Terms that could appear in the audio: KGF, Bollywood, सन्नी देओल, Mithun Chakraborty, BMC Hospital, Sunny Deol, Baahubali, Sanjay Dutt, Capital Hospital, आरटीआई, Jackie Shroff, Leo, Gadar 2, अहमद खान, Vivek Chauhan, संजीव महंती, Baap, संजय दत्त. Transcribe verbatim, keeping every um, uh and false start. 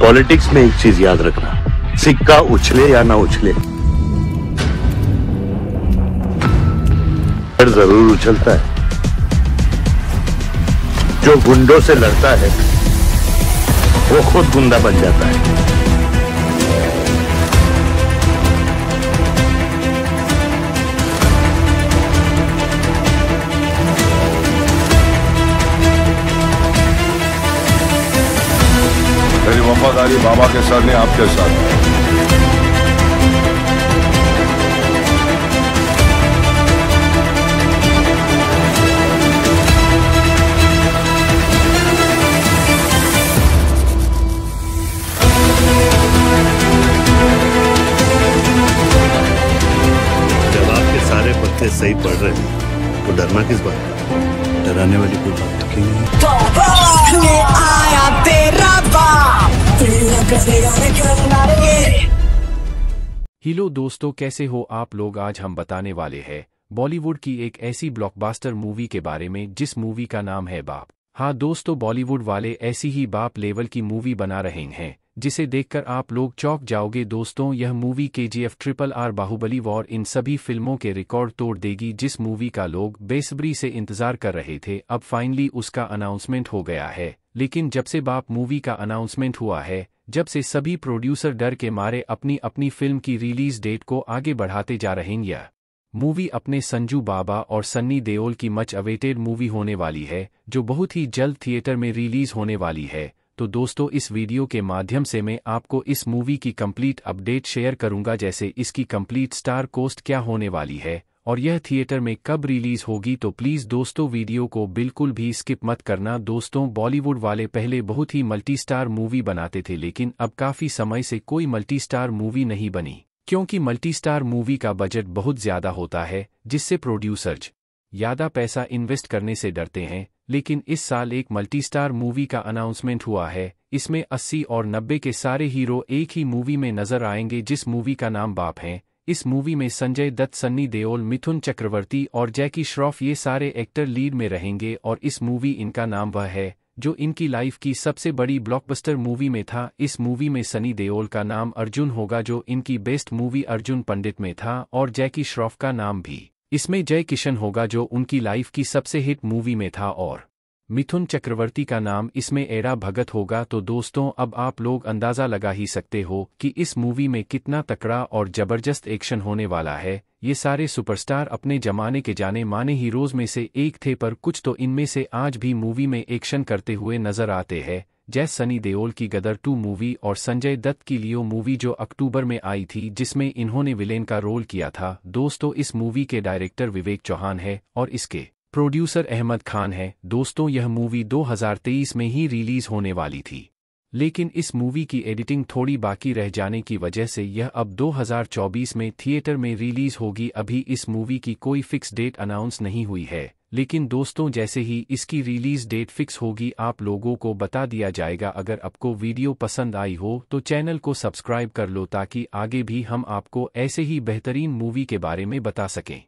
Politics में एक चीज याद रखना, सिक्का उछले या ना उछले पर जरूर उछलता है। जो गुंडों से लड़ता है वो खुद गुंडा बन जाता है। मेरी वफादारी बाबा के साथ नहीं, आपके साथ। सही पढ़ रहे हैं, वो डरना किस बात? डराने वाली कोई बात तो नहीं है। तो आया तेरा बाप। हेलो दोस्तों, कैसे हो आप लोग? आज हम बताने वाले हैं बॉलीवुड की एक ऐसी ब्लॉकबस्टर मूवी के बारे में जिस मूवी का नाम है बाप। हाँ दोस्तों, बॉलीवुड वाले ऐसी ही बाप लेवल की मूवी बना रहे हैं जिसे देखकर आप लोग चौंक जाओगे। दोस्तों, यह movie KGF, triple R, Baahubali और इन सभी फिल्मों के रिकॉर्ड तोड़ देगी, जिस मूवी का लोग बेसब्री से इंतजार कर रहे थे। अब फाइनली उसका अनाउंसमेंट हो गया है, लेकिन जब से बाप मूवी का अनाउंसमेंट हुआ है, जब से सभी प्रोड्यूसर डर के मारे अपनी अपनी फिल्म की रिलीज डेट को आगे बढ़ाते जा रहे हैं। यह मूवी अपने संजू बाबा और सन्नी देओल की मच अवेटेड मूवी होने वाली है, जो बहुत ही जल्द थिएटर में रिलीज होने वाली है। तो दोस्तों, इस वीडियो के माध्यम से मैं आपको इस मूवी की कंप्लीट अपडेट शेयर करूंगा, जैसे इसकी कंप्लीट स्टार कोस्ट क्या होने वाली है और यह थिएटर में कब रिलीज होगी। तो प्लीज़ दोस्तों, वीडियो को बिल्कुल भी स्किप मत करना। दोस्तों, बॉलीवुड वाले पहले बहुत ही मल्टी स्टार मूवी बनाते थे, लेकिन अब काफ़ी समय से कोई मल्टी स्टार मूवी नहीं बनी, क्योंकि मल्टी स्टार मूवी का बजट बहुत ज़्यादा होता है, जिससे प्रोड्यूसर्स ज़्यादा पैसा इन्वेस्ट करने से डरते हैं। लेकिन इस साल एक मल्टी स्टार मूवी का अनाउंसमेंट हुआ है, इसमें अस्सी और नब्बे के सारे हीरो एक ही मूवी में नजर आएंगे, जिस मूवी का नाम बाप है। इस मूवी में संजय दत्त, सन्नी देओल, मिथुन चक्रवर्ती और जैकी श्रॉफ, ये सारे एक्टर लीड में रहेंगे। और इस मूवी इनका नाम वह है जो इनकी लाइफ की सबसे बड़ी ब्लॉकबस्टर मूवी में था। इस मूवी में सनी देओल का नाम अर्जुन होगा, जो इनकी बेस्ट मूवी अर्जुन पंडित में था, और जैकी श्रॉफ का नाम भी इसमें जय किशन होगा, जो उनकी लाइफ की सबसे हिट मूवी में था, और मिथुन चक्रवर्ती का नाम इसमें एड़ा भगत होगा। तो दोस्तों, अब आप लोग अंदाज़ा लगा ही सकते हो कि इस मूवी में कितना तकड़ा और ज़बरदस्त एक्शन होने वाला है। ये सारे सुपरस्टार अपने ज़माने के जाने माने हीरोज़ में से एक थे, पर कुछ तो इनमें से आज भी मूवी में एक्शन करते हुए नज़र आते हैं, जैसे सनी देओल की गदर टू मूवी और संजय दत्त की लियो मूवी, जो अक्टूबर में आई थी, जिसमें इन्होंने विलेन का रोल किया था। दोस्तों, इस मूवी के डायरेक्टर विवेक चौहान है और इसके प्रोड्यूसर अहमद खान है। दोस्तों, यह मूवी दो हज़ार तेईस में ही रिलीज होने वाली थी, लेकिन इस मूवी की एडिटिंग थोड़ी बाकी रह जाने की वजह से यह अब दो हज़ार चौबीस में थिएटर में रिलीज होगी। अभी इस मूवी की कोई फिक्स डेट अनाउंस नहीं हुई है, लेकिन दोस्तों, जैसे ही इसकी रिलीज डेट फिक्स होगी आप लोगों को बता दिया जाएगा। अगर आपको वीडियो पसंद आई हो तो चैनल को सब्सक्राइब कर लो, ताकि आगे भी हम आपको ऐसे ही बेहतरीन मूवी के बारे में बता सकें।